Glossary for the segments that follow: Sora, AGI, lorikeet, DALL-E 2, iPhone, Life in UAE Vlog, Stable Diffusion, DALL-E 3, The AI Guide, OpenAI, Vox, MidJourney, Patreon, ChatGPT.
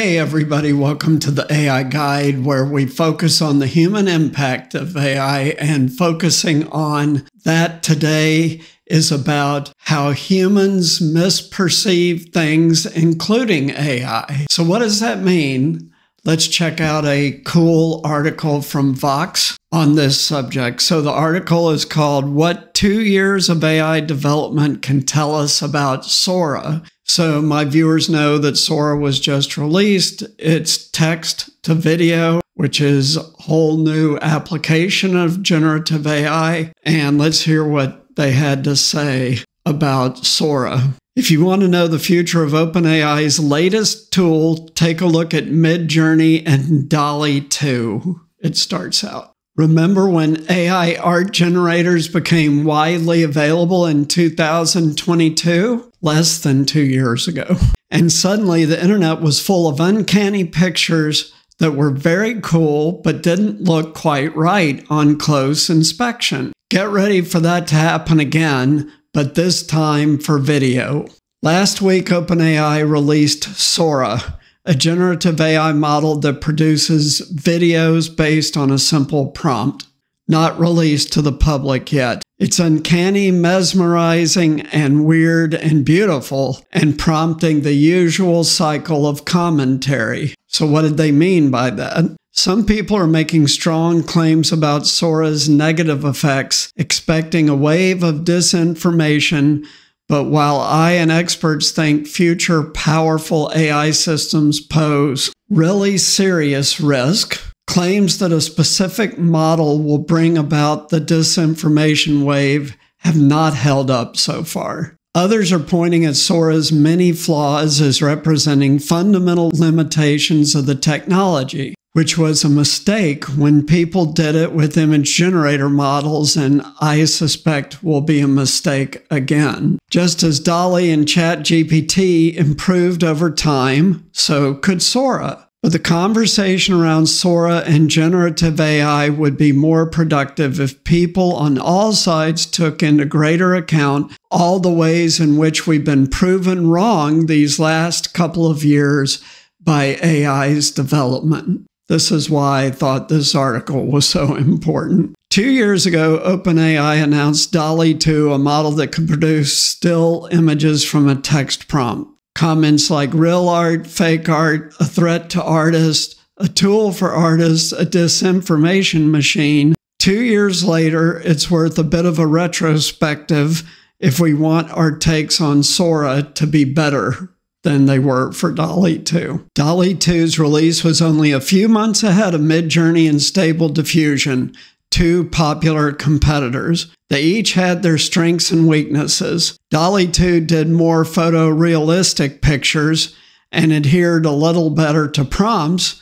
Hey everybody, welcome to the AI Guide, where we focus on the human impact of AI and focusing on that today is about how humans misperceive things, including AI. So what does that mean? Let's check out a cool article from Vox on this subject. So the article is called "What 2 Years of AI Development Can Tell Us About Sora." So my viewers know that Sora was just released. It's text to video, which is a whole new application of generative AI. And let's hear what they had to say about Sora. If you want to know the future of OpenAI's latest tool, take a look at MidJourney and DALL-E 2. It starts out. Remember when AI art generators became widely available in 2022? Less than 2 years ago. And suddenly the internet was full of uncanny pictures that were very cool but didn't look quite right on close inspection. Get ready for that to happen again, but this time for video. Last week, OpenAI released Sora, a generative AI model that produces videos based on a simple prompt. Not released to the public yet. It's uncanny, mesmerizing, and weird and beautiful, and prompting the usual cycle of commentary. So what did they mean by that? Some people are making strong claims about Sora's negative effects, expecting a wave of disinformation, but while I and experts think future powerful AI systems pose really serious risk, claims that a specific model will bring about the disinformation wave have not held up so far. Others are pointing at Sora's many flaws as representing fundamental limitations of the technology, which was a mistake when people did it with image generator models, and I suspect will be a mistake again. Just as DALL-E and ChatGPT improved over time, so could Sora. But the conversation around Sora and generative AI would be more productive if people on all sides took into greater account all the ways in which we've been proven wrong these last couple of years by AI's development. This is why I thought this article was so important. 2 years ago, OpenAI announced DALL-E 2, a model that could produce still images from a text prompt. Comments like real art, fake art, a threat to artists, a tool for artists, a disinformation machine. 2 years later, it's worth a bit of a retrospective if we want our takes on Sora to be better than they were for DALL-E 2. DALL-E 2's release was only a few months ahead of MidJourney and Stable Diffusion, two popular competitors. They each had their strengths and weaknesses. DALL-E 2 did more photorealistic pictures and adhered a little better to prompts,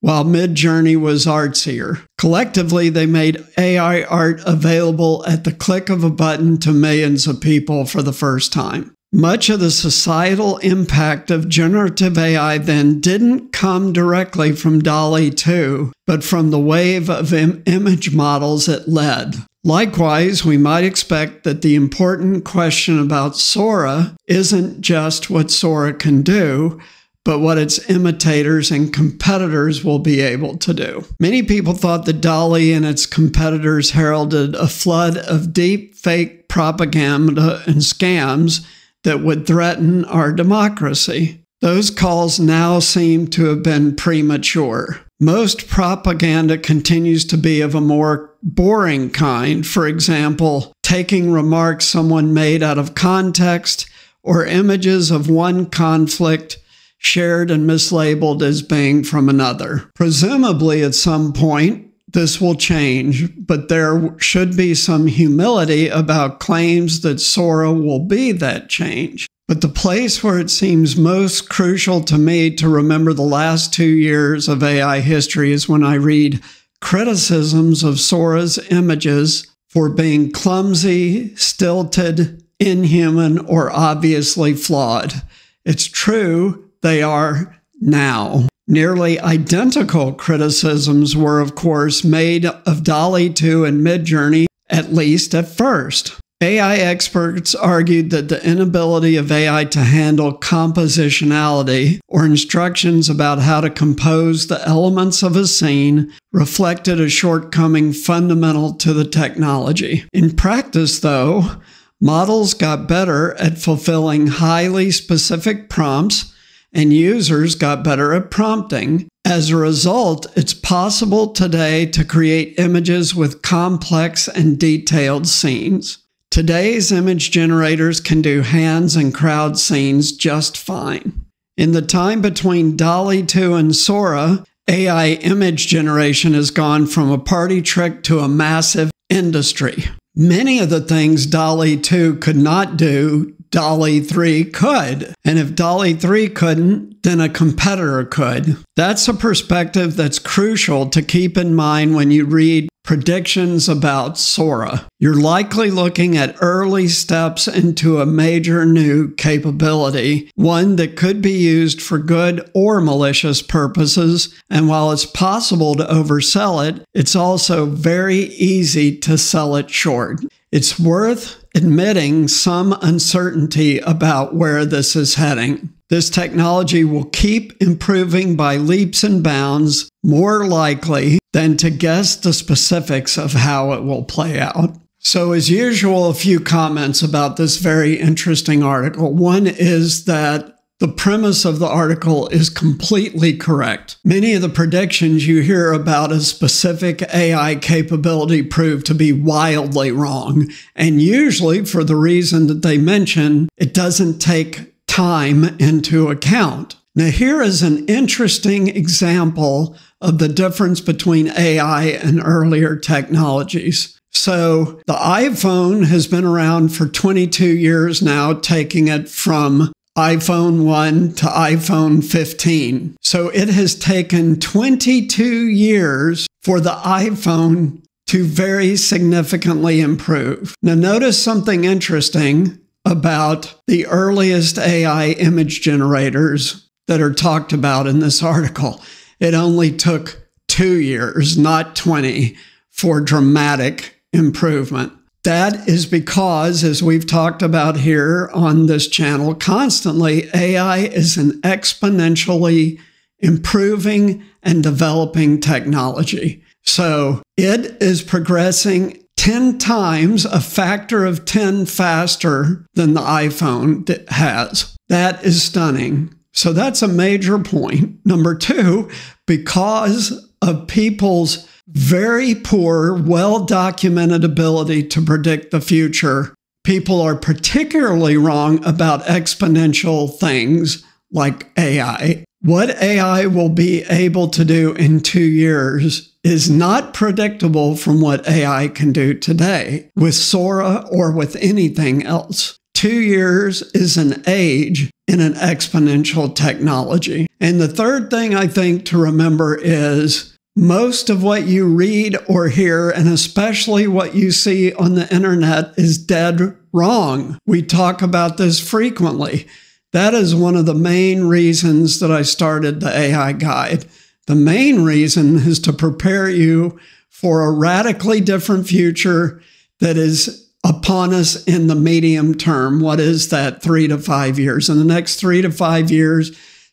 while MidJourney was artsier. Collectively, they made AI art available at the click of a button to millions of people for the first time. Much of the societal impact of generative AI then didn't come directly from DALL-E 2, but from the wave of image models it led. Likewise, we might expect that the important question about Sora isn't just what Sora can do, but what its imitators and competitors will be able to do. Many people thought that DALL-E and its competitors heralded a flood of deep fake propaganda and scams that would threaten our democracy. Those calls now seem to have been premature. Most propaganda continues to be of a more boring kind, for example, taking remarks someone made out of context or images of one conflict shared and mislabeled as being from another. Presumably, at some point, this will change, but there should be some humility about claims that Sora will be that change. But the place where it seems most crucial to me to remember the last 2 years of AI history is when I read criticisms of Sora's images for being clumsy, stilted, inhuman, or obviously flawed. It's true, they are now. Nearly identical criticisms were, of course, made of DALL-E 2 and MidJourney, at least at first. AI experts argued that the inability of AI to handle compositionality, or instructions about how to compose the elements of a scene, reflected a shortcoming fundamental to the technology. In practice, though, models got better at fulfilling highly specific prompts, and users got better at prompting. As a result, it's possible today to create images with complex and detailed scenes. Today's image generators can do hands and crowd scenes just fine. In the time between DALL-E 2 and Sora, AI image generation has gone from a party trick to a massive industry. Many of the things DALL-E 2 could not do, DALL-E 3 could. And if DALL-E 3 couldn't, then a competitor could. That's a perspective that's crucial to keep in mind when you read predictions about Sora. You're likely looking at early steps into a major new capability, one that could be used for good or malicious purposes, and while it's possible to oversell it, it's also very easy to sell it short. It's worth admitting some uncertainty about where this is heading. This technology will keep improving by leaps and bounds, more likely than to guess the specifics of how it will play out. So as usual, a few comments about this very interesting article. One is that the premise of the article is completely correct. Many of the predictions you hear about a specific AI capability prove to be wildly wrong, and usually for the reason that they mention, it doesn't take time into account. Now, here is an interesting example of the difference between AI and earlier technologies. So the iPhone has been around for 22 years now, taking it from iPhone 1 to iPhone 15. So it has taken 22 years for the iPhone to very significantly improve. Now, notice something interesting about the earliest AI image generators that are talked about in this article. It only took 2 years, not 20, for dramatic improvement. That is because, as we've talked about here on this channel constantly, AI is an exponentially improving and developing technology. So it is progressing 10 times, a factor of 10 faster than the iPhone has. That is stunning. So that's a major point. Number two, because of people's very poor, well-documented ability to predict the future, people are particularly wrong about exponential things like AI. What AI will be able to do in 2 years is not predictable from what AI can do today with Sora or with anything else. 2 years is an age in an exponential technology. And the third thing I think to remember is most of what you read or hear, and especially what you see on the internet, is dead wrong. We talk about this frequently. That is one of the main reasons that I started the AI Guide. The main reason is to prepare you for a radically different future that is upon us in the medium term. What is that? 3 to 5 years. In the next 3 to 5 years,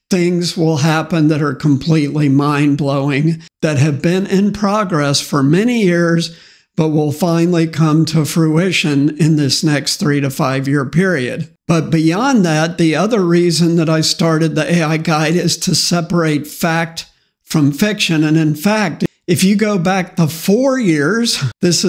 things will happen that are completely mind-blowing, that have been in progress for many years, but will finally come to fruition in this next 3 to 5 year period. But beyond that, the other reason that I started the AI Guide is to separate fact from fiction. And in fact, if you go back to 4 years, this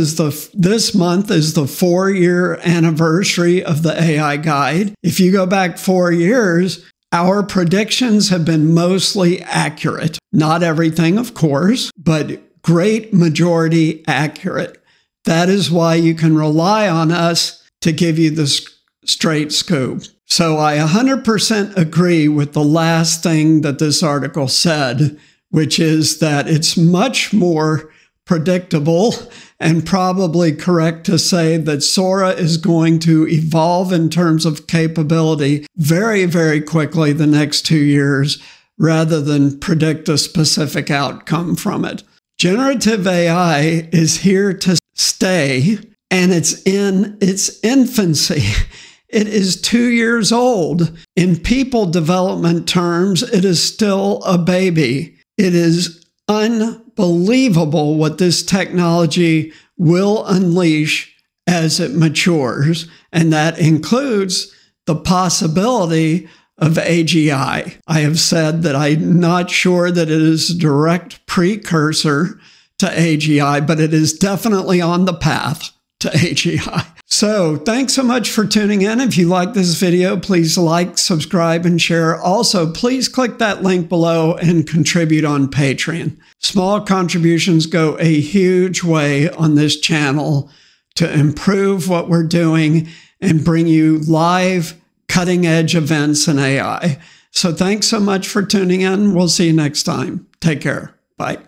month is the 4-year anniversary of the AI Guide. If you go back 4 years, our predictions have been mostly accurate. Not everything, of course, but great majority accurate. That is why you can rely on us to give you the straight scoop. So I 100% agree with the last thing that this article said, which is that it's much more predictable and probably correct to say that Sora is going to evolve in terms of capability very, very quickly the next 2 years, rather than predict a specific outcome from it. Generative AI is here to stay, and it's in its infancy. It is 2 years old. In people development terms, it is still a baby. It is unbelievable what this technology will unleash as it matures, and that includes the possibility of AGI. I have said that I'm not sure that it is a direct precursor to AGI, but it is definitely on the path to AGI. So thanks so much for tuning in. If you like this video, please like, subscribe, and share. Also, please click that link below and contribute on Patreon. Small contributions go a huge way on this channel to improve what we're doing and bring you live, cutting-edge events in AI. So thanks so much for tuning in. We'll see you next time. Take care. Bye.